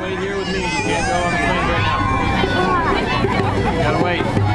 Wait here with me. You can't go on the plane right now. You gotta wait.